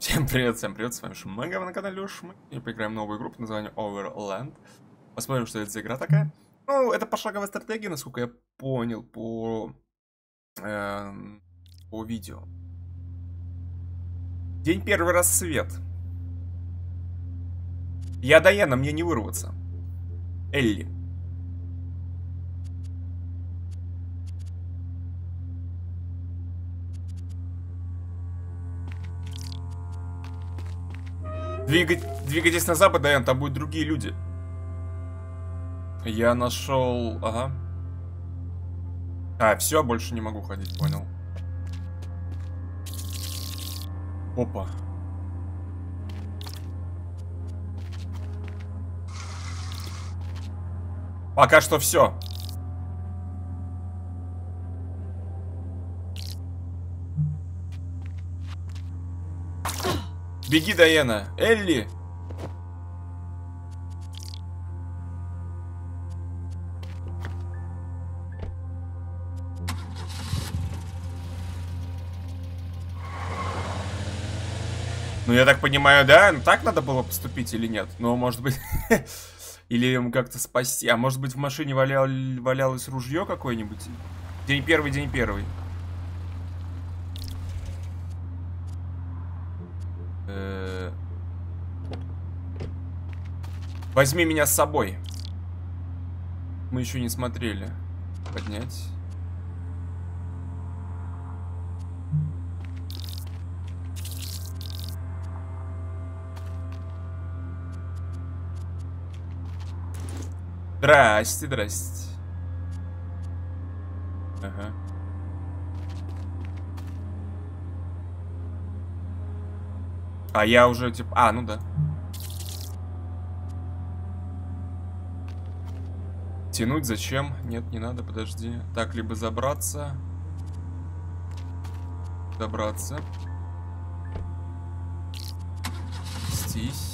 Всем привет, с вами Шмыга, вы на канале Шмыга. И поиграем новую игру под названием Overland. Посмотрим, что это за игра такая. Ну, это пошаговая стратегия, насколько я понял по видео. День первый, рассвет. Я Даяна, мне не вырваться. Элли. Двигайтесь на запад, Даян, там будут другие люди. Я нашел... Ага. А, все, больше не могу ходить, понял. Опа. Пока что все. Беги, Даяна. Элли! Ну, я так понимаю, да? Так надо было поступить или нет? Ну, может быть... Или ему как-то спасти. А может быть, в машине валялось ружье какое-нибудь? День первый. Возьми меня с собой. Мы еще не смотрели. Поднять. Здрасте. Ага. А я уже типа... А, ну да. Тянуть зачем? Нет, не надо, подожди. Так, либо забраться. Добраться. Стись.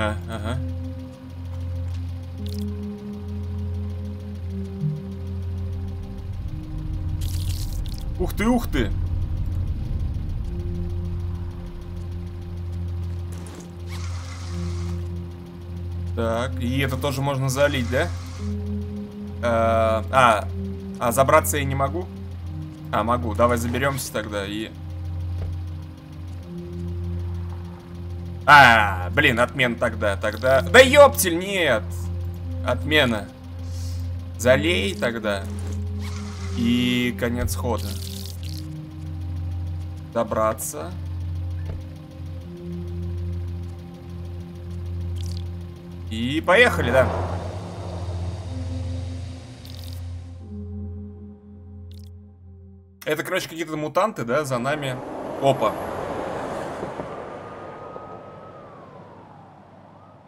А, ага. Ух ты! Так, и это тоже можно залить, да? А забраться я не могу? А, могу. Давай заберемся тогда и... А, блин, отмена тогда. Да ёптель, нет! Отмена. Залей тогда. И конец хода. Добраться. И поехали, да. Это, короче, какие-то мутанты, да, за нами. Опа.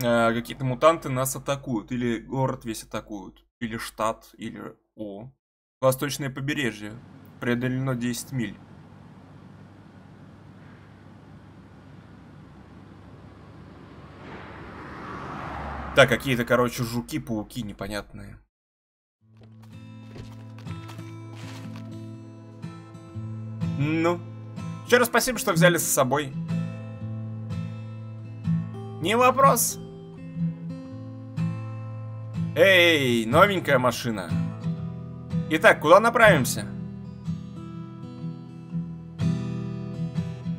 Какие-то мутанты нас атакуют. Или город весь атакуют. Или штат, или... О. Восточное побережье. Преодолено 10 миль. Так, какие-то, короче, жуки, пауки непонятные. Ну. Еще раз спасибо, что взяли с собой. Не вопрос. Эй, новенькая машина. Итак, куда направимся?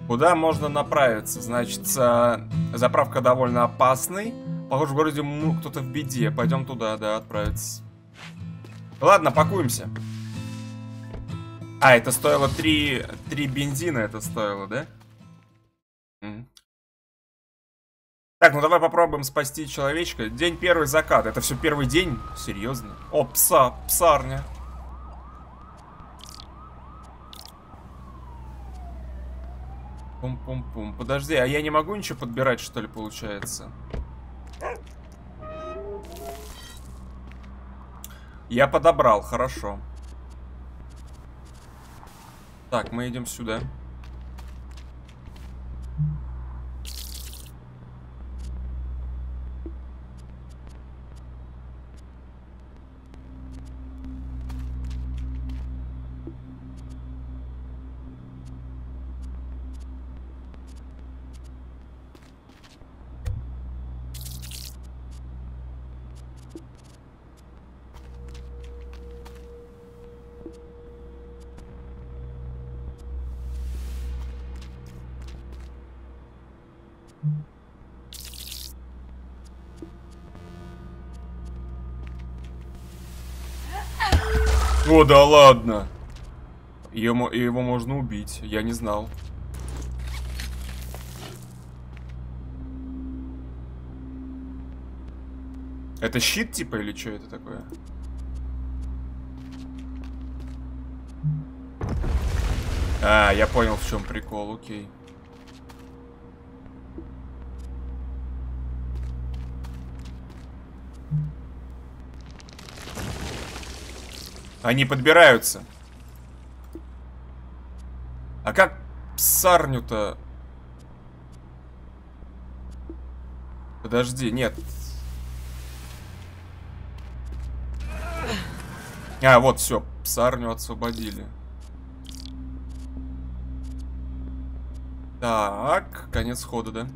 Куда можно направиться? Значит, заправка довольно опасный. Похоже, в городе кто-то в беде. Пойдем туда, да, отправиться. Ладно, пакуемся. А, это стоило 3 бензина, это стоило, да? Так, ну давай попробуем спасти человечка. День первый, закат. Это все первый день? Серьезно? О, псарня. Пум-пум-пум. Подожди, а я не могу ничего подбирать, что ли, получается? Я подобрал, хорошо. Так, мы идем сюда. О, да ладно. Его можно убить. Я не знал. Это щит типа или что это такое? А, я понял, в чем прикол, окей. Они подбираются. А как псарню-то? Подожди, нет. А, вот, все, псарню освободили. Так, конец хода, да?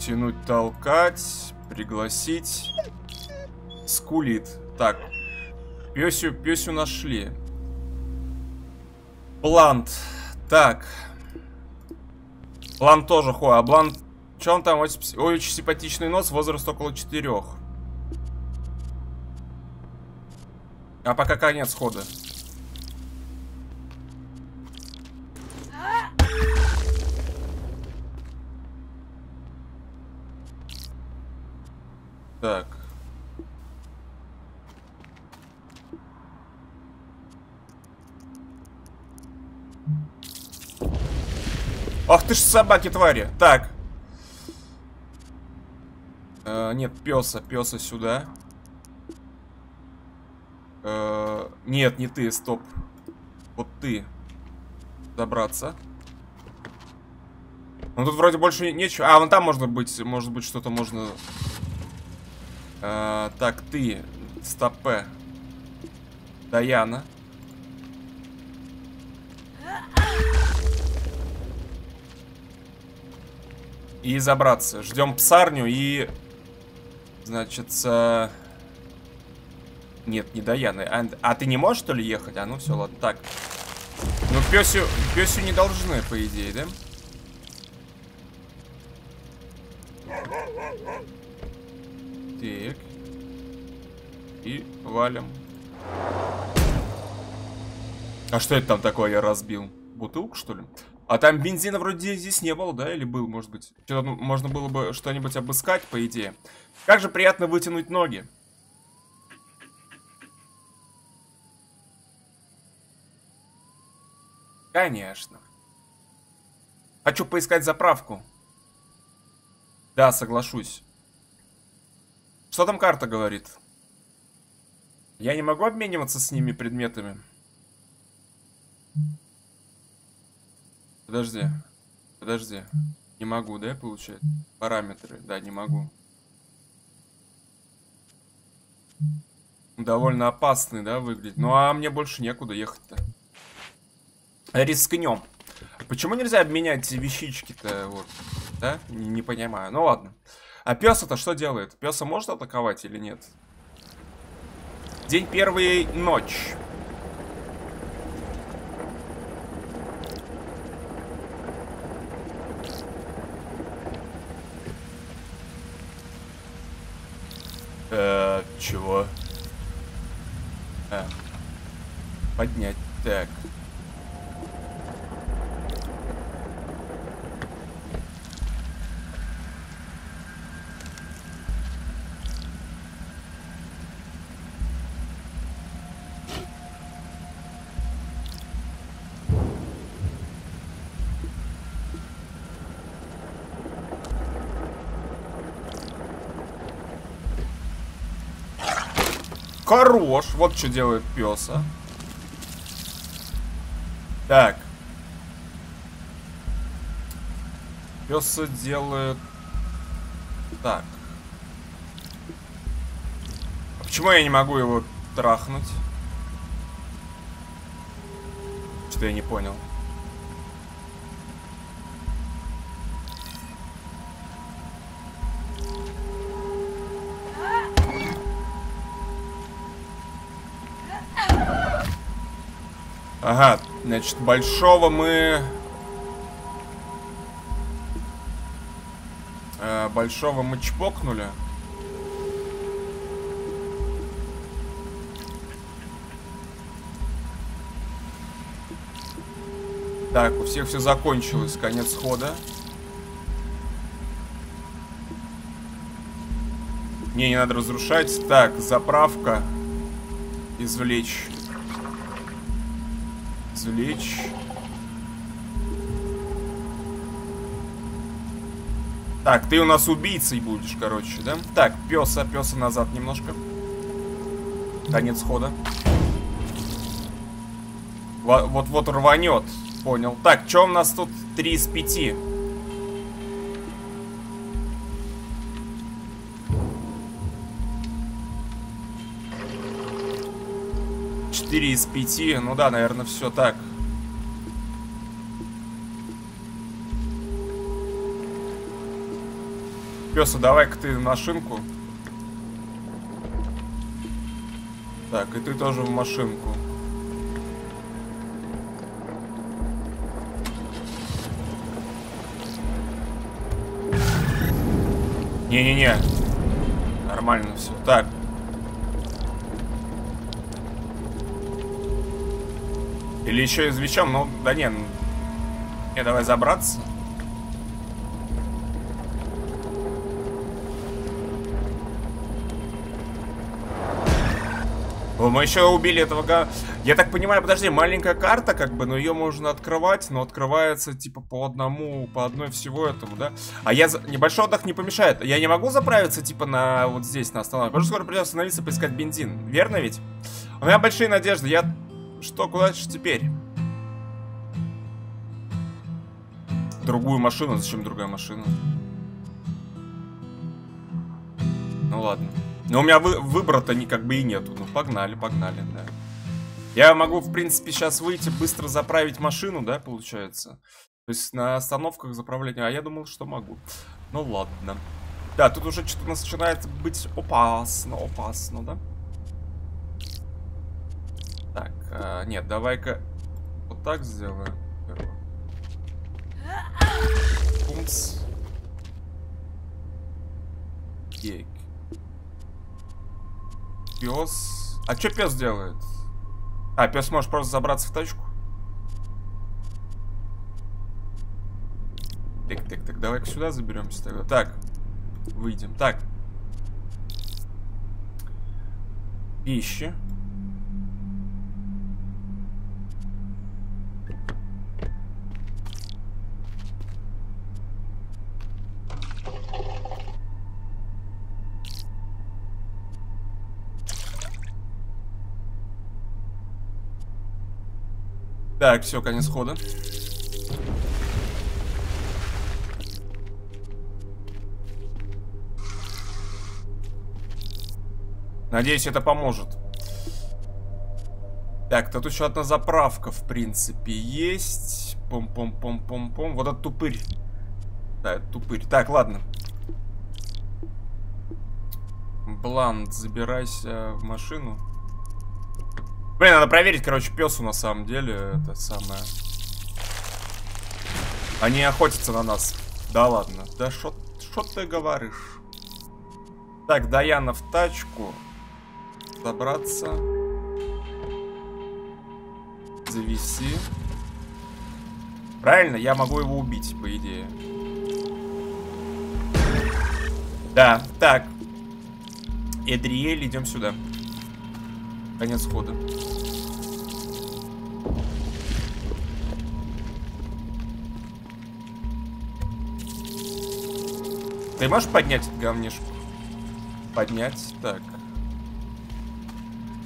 Тянуть, толкать, пригласить. Скулит. Так. Пёсю нашли. Блант. Так. Блант тоже хуй. А Блант... Чё он там? Ой, очень симпатичный нос. Возраст около 4. А пока конец хода. Так. Ах ты ж собаки, твари. Так. Нет, пёса сюда. Нет, не ты, стоп. Вот ты. Добраться. Ну тут вроде больше нечего. А, вон там можно быть, может быть, что-то можно... так, ты, стопе, Даяна. И забраться. Ждем псарню и... Значит, Нет, не Даяны. А ты не можешь, что ли, ехать? А, ну все, ладно. Так. Ну, пёсю не должны, по идее, да? Так. И валим. А что это там такое я разбил? Бутылку, что ли? А там бензина вроде здесь не было, да? Или был, может быть? Можно было бы что-нибудь обыскать, по идее. Как же приятно вытянуть ноги. Конечно. Хочу поискать заправку. Да, соглашусь. Что там карта говорит? Я не могу обмениваться с ними предметами. Подожди. Не могу, да, получать? Параметры, да, не могу. Довольно опасный, да, выглядит. Ну а мне больше некуда ехать-то. Рискнем. Почему нельзя обменять вещички-то, вот, да? Не понимаю. Ну ладно. А пёса-то что делает? Пёса может атаковать или нет? День первый, ночь. Чего? Поднять. Так. Хорош. Вот что делает пес, а. Так. Пес делает... Так. А почему я не могу его трахнуть? Что-то я не понял. Ага, значит, большого мы... Большого мы чпокнули. Так, у всех все закончилось, конец хода. Не, не надо разрушать. Так, заправка. Извлечь. Извлечь. Так, ты у нас убийцей будешь, короче, да? Так, пёса назад немножко. Конец хода. Вот-вот рванет. Понял. Так, что у нас тут 3 из 5? Из 5. Ну да, наверное, все так. Пёса, давай-ка ты в машинку. Так, и ты тоже в машинку. Не-не-не. Нормально все. Так. Или еще извлечем, ну, да не. Не, давай забраться. О, мы еще убили этого га... Я так понимаю, подожди, маленькая карта, как бы, но ее можно открывать, но открывается, типа, по одной всего этому, да? А я... Небольшой отдых не помешает. Я не могу заправиться, типа, на... Вот здесь, на остановке. Потому что скоро придется остановиться и поискать бензин. Верно ведь? У меня большие надежды, я... Что, куда же теперь? Другую машину? Зачем другая машина? Ну ладно. Но у меня выбора-то как бы и нету. Ну погнали, погнали, да. Я могу, в принципе, сейчас выйти, быстро заправить машину, да, получается? То есть на остановках заправлять... А я думал, что могу. Ну ладно. Да, тут уже что-то начинает быть опасно, опасно, да? Так, нет, давай-ка вот так сделаем. Пумс. Кейк. Пес. А что пес делает? А, пес может просто забраться в тачку. Так, давай-ка сюда заберемся тогда. Так, выйдем. Так. Пища. Так, все, конец хода. Надеюсь, это поможет. Так, тут еще одна заправка, в принципе, есть. Пом-пом-пом-пом-пом. Вот этот тупырь. Да, это тупырь. Так, ладно. Блант, забирайся в машину. Блин, надо проверить, короче, песу на самом деле. Это самое. Они охотятся на нас. Да ладно. Да что ты говоришь? Так, Даяна в тачку. Забраться. Завести. Правильно? Я могу его убить, по идее. Да, так. Эдриэль, идем сюда. Конец хода. Ты можешь поднять говнишку? Поднять, так.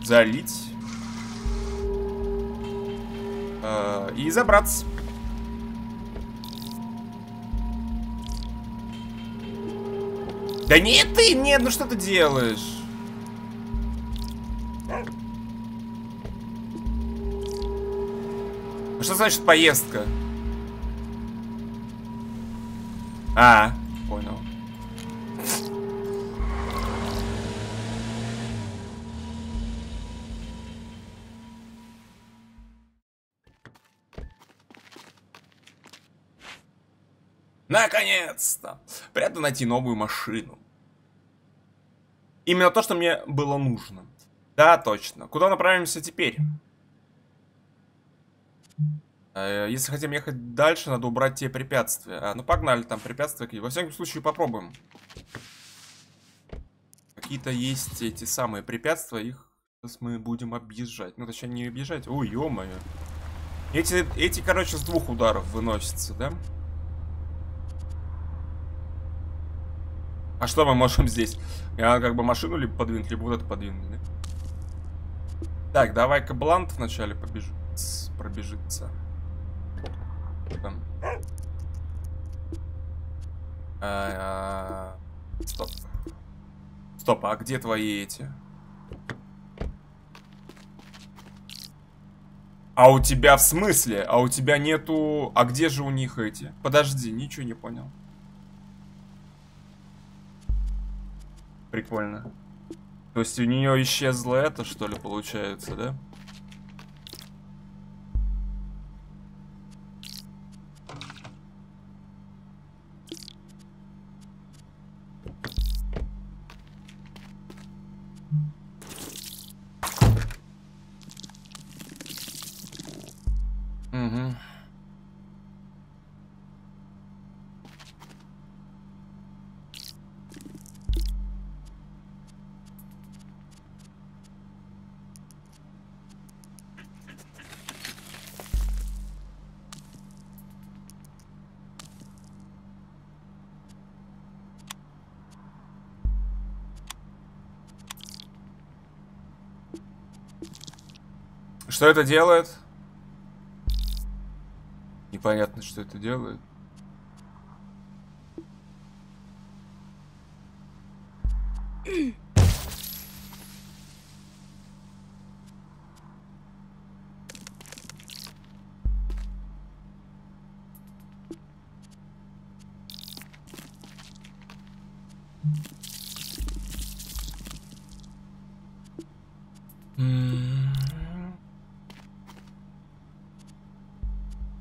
залить. И забраться. Да нет ты, нет, ну что ты делаешь? Что значит поездка? А, понял. Наконец-то! Приятно найти новую машину. Именно то, что мне было нужно. Да, точно. Куда направимся теперь? Если хотим ехать дальше, надо убрать те препятствия. А, ну погнали, там препятствия. Во всяком случае, попробуем. Какие-то есть эти самые препятствия. Их сейчас мы будем объезжать. Ну, точнее, не объезжать. Ой, ё-моё. Эти, короче, с двух ударов выносятся, да? А что мы можем здесь? Я как бы машину либо подвинуть, либо вот это подвинуть, да? Так, давай-ка блант вначале пробежится. Стоп. Стоп, а где твои эти? А у тебя в смысле? А у тебя нету... А где же у них эти? Подожди, ничего не понял. Прикольно. То есть у нее исчезло это, что ли, получается, да? Угу. Что это делает? Непонятно, что это делает.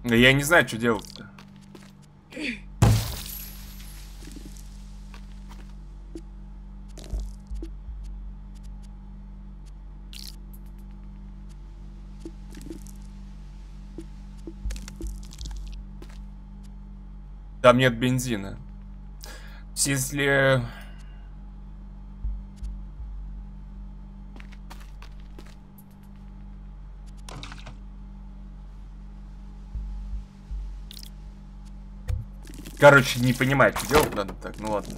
Я не знаю, что делать-то. Там нет бензина. Если... Короче, не понимает, что делать надо. Так, ну ладно.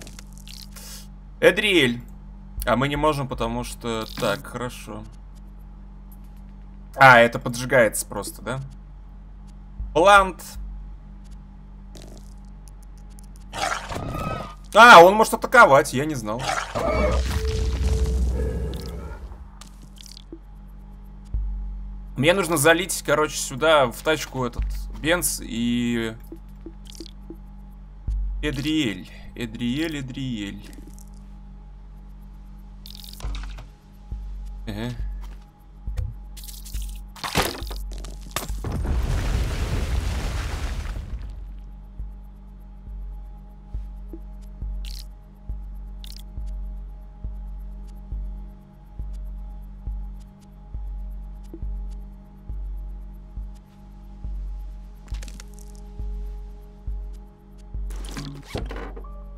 Эдриэль. А мы не можем, потому что... Так, хорошо. А, это поджигается просто, да? Блант. А, он может атаковать, я не знал. Мне нужно залить, короче, сюда в тачку этот бенз и... Эдриэль, Эдриэль, Эдриэль. Ага.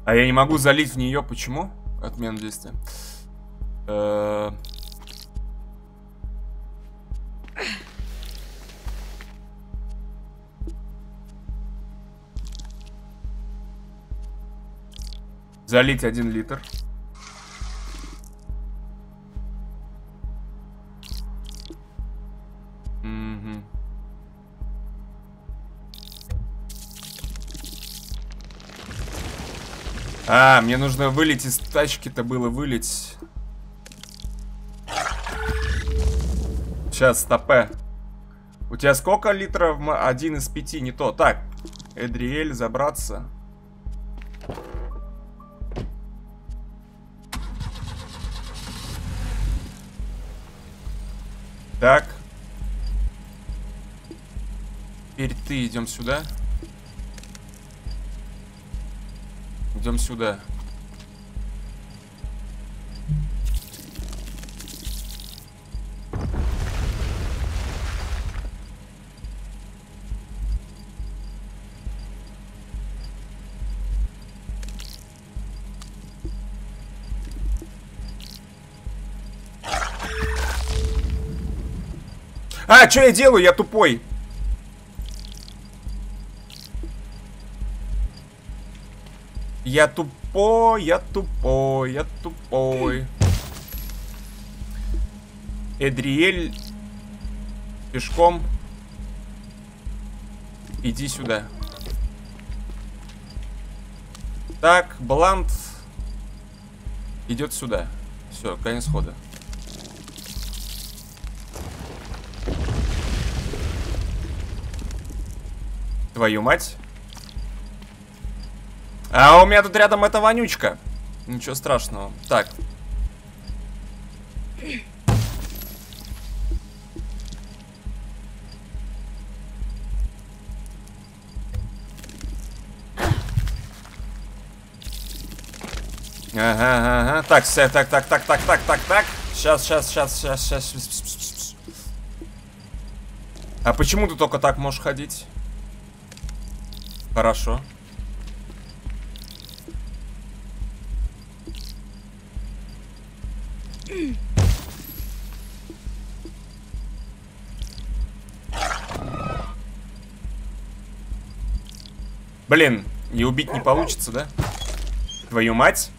А я не могу залить в нее, почему? Отмена действия. Залить 1 литр. А, мне нужно вылить из тачки-то было, вылить. Сейчас, стопэ. У тебя сколько литров? 1 из 5, не то. Так, Эдриэль, забраться. Так. Теперь ты идем сюда. Идем сюда. А, что я делаю? Я тупой. Я тупой, я тупой, я тупой. Эдриэль, пешком. Иди сюда. Так, Блант идет сюда. Все, конец хода. Твою мать. А у меня тут рядом эта вонючка. Ничего страшного. Так. Ага. Так, так. Сейчас. А почему ты только так можешь ходить? Хорошо. Блин, и убить не получится, да? Твою мать.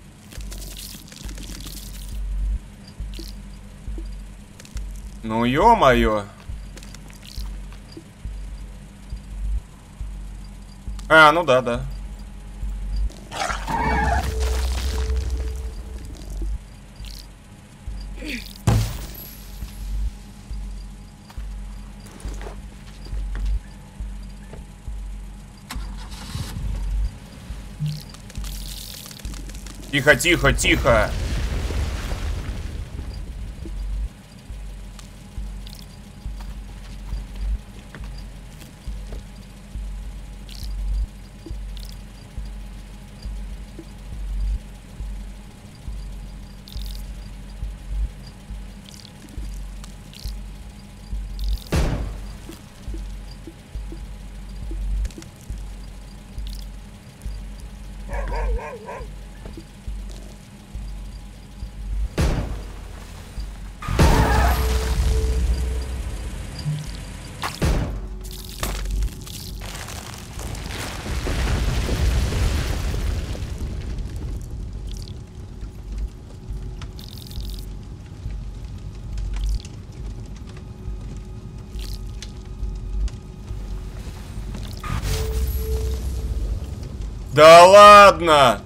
Ну, ё-моё. А, ну да. Тихо. Да ладно!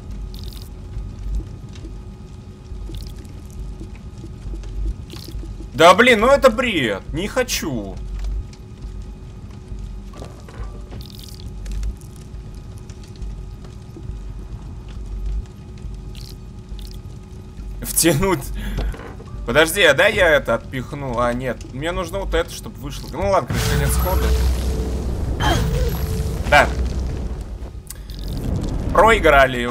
Да блин, ну это бред! Не хочу! Втянуть... Подожди, а дай я это отпихну? А, нет. Мне нужно вот это, чтобы вышло. Ну ладно, конец хода. Да. Проиграли.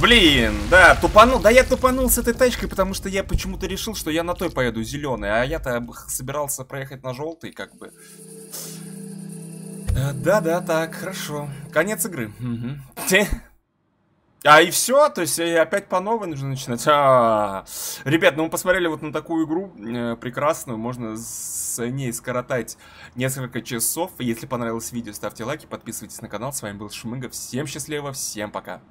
Блин, да, тупанул. Да я тупанул с этой тачкой, потому что я почему-то решил, что я на той поеду, зеленой. А я-то собирался проехать на желтый, как бы. Да, так, хорошо. Конец игры. Угу. А и все, то есть опять по новой нужно начинать. Ребят, ну мы посмотрели вот на такую игру прекрасную, можно с ней скоротать несколько часов. Если понравилось видео, ставьте лайки, подписывайтесь на канал. С вами был Шмыга, всем счастливо, всем пока.